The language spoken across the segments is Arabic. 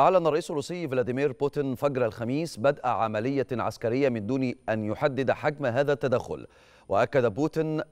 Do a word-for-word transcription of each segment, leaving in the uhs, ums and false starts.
أعلن الرئيس الروسي فلاديمير بوتين فجر الخميس بدء عملية عسكرية من دون أن يحدد حجم هذا التدخل. وأكد بوتين: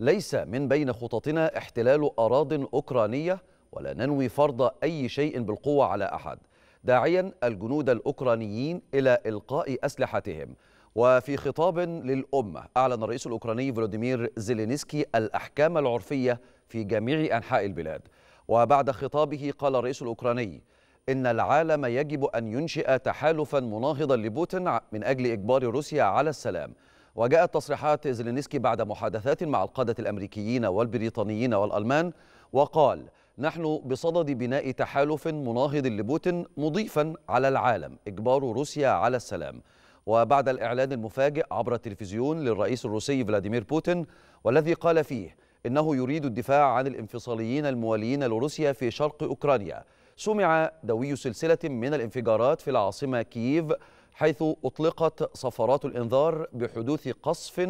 ليس من بين خططنا احتلال أراضٍ أوكرانية، ولا ننوي فرض أي شيء بالقوة على أحد، داعيا الجنود الأوكرانيين إلى إلقاء أسلحتهم. وفي خطاب للأمة، أعلن الرئيس الأوكراني فلاديمير زيلينسكي الأحكام العرفية في جميع أنحاء البلاد. وبعد خطابه قال الرئيس الأوكراني: إن العالم يجب أن ينشئ تحالفا مناهضا لبوتين من أجل إجبار روسيا على السلام. وجاءت تصريحات زيلينسكي بعد محادثات مع القادة الأمريكيين والبريطانيين والألمان، وقال: نحن بصدد بناء تحالف مناهض لبوتين، مضيفا على العالم إجبار روسيا على السلام. وبعد الإعلان المفاجئ عبر التلفزيون للرئيس الروسي فلاديمير بوتين، والذي قال فيه إنه يريد الدفاع عن الانفصاليين الموالين لروسيا في شرق أوكرانيا، سمع دوي سلسلة من الانفجارات في العاصمة كييف، حيث أطلقت صفارات الإنذار بحدوث قصف،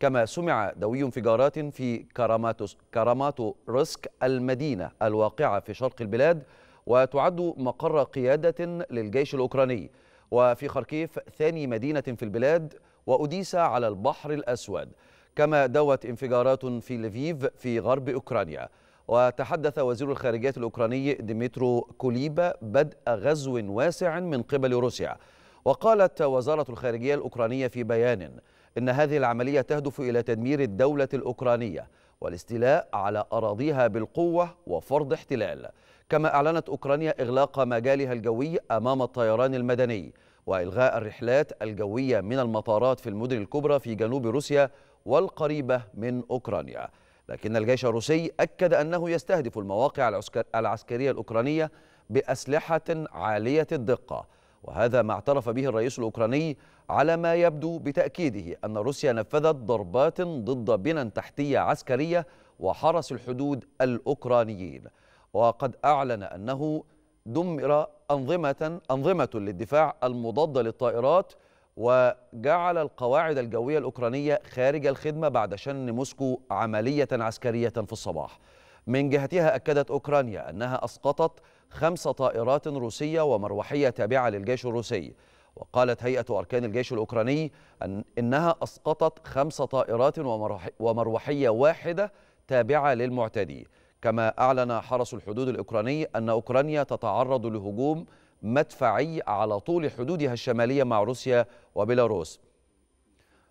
كما سمع دوي انفجارات في كراماتورسك، المدينة الواقعة في شرق البلاد وتعد مقر قيادة للجيش الأوكراني، وفي خاركيف ثاني مدينة في البلاد، وأديسة على البحر الأسود. كما دوت انفجارات في ليفيف في غرب أوكرانيا. وتحدث وزير الخارجية الأوكراني ديمترو كوليبا بدء غزو واسع من قبل روسيا. وقالت وزارة الخارجية الأوكرانية في بيان إن هذه العملية تهدف إلى تدمير الدولة الأوكرانية والاستيلاء على أراضيها بالقوة وفرض احتلال. كما أعلنت أوكرانيا إغلاق مجالها الجوي أمام الطيران المدني، وإلغاء الرحلات الجوية من المطارات في المدن الكبرى في جنوب روسيا والقريبة من أوكرانيا. لكن الجيش الروسي أكد أنه يستهدف المواقع العسكرية الأوكرانية بأسلحة عالية الدقة، وهذا ما اعترف به الرئيس الأوكراني، على ما يبدو بتأكيده أن روسيا نفذت ضربات ضد بنى تحتية عسكرية وحرس الحدود الأوكرانيين. وقد أعلن أنه دمر أنظمة, أنظمة للدفاع المضادة للطائرات، وجعل القواعد الجوية الأوكرانية خارج الخدمة بعد شن موسكو عملية عسكرية في الصباح. من جهتها أكدت أوكرانيا أنها أسقطت خمس طائرات روسية ومروحية تابعة للجيش الروسي. وقالت هيئة أركان الجيش الأوكراني أن إنها أسقطت خمس طائرات ومروحية واحدة تابعة للمعتدي. كما أعلن حرس الحدود الأوكراني أن أوكرانيا تتعرض لهجوم مدفعي على طول حدودها الشمالية مع روسيا وبيلاروس،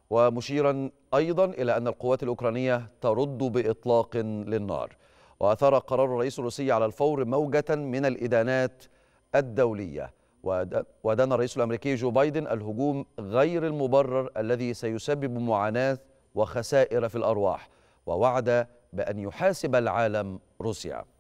ومشيرا أيضا إلى أن القوات الأوكرانية ترد بإطلاق للنار. وأثار قرار الرئيس الروسي على الفور موجة من الإدانات الدولية، ودان الرئيس الأمريكي جو بايدن الهجوم غير المبرر الذي سيسبب معاناة وخسائر في الأرواح، ووعد بأن يحاسب العالم روسيا.